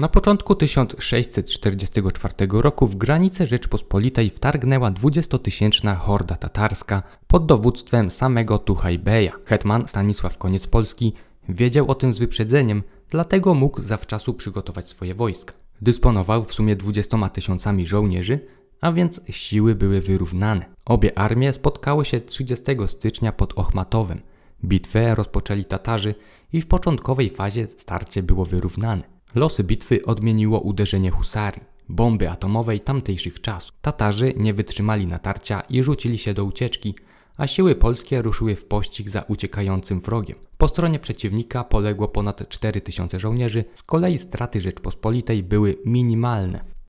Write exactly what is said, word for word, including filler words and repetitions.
Na początku tysiąc sześćset czterdziestego czwartego roku w granice Rzeczpospolitej wtargnęła dwudziestotysięczna horda tatarska pod dowództwem samego Tuhaj-beja. Hetman Stanisław Koniecpolski wiedział o tym z wyprzedzeniem, dlatego mógł zawczasu przygotować swoje wojska. Dysponował w sumie dwudziestoma tysiącami żołnierzy, a więc siły były wyrównane. Obie armie spotkały się trzydziestego stycznia pod Ochmatowem. Bitwę rozpoczęli Tatarzy i w początkowej fazie starcie było wyrównane. Losy bitwy odmieniło uderzenie husarii, bomby atomowej tamtejszych czasów. Tatarzy nie wytrzymali natarcia i rzucili się do ucieczki, a siły polskie ruszyły w pościg za uciekającym wrogiem. Po stronie przeciwnika poległo ponad cztery tysiące żołnierzy, z kolei straty Rzeczpospolitej były minimalne.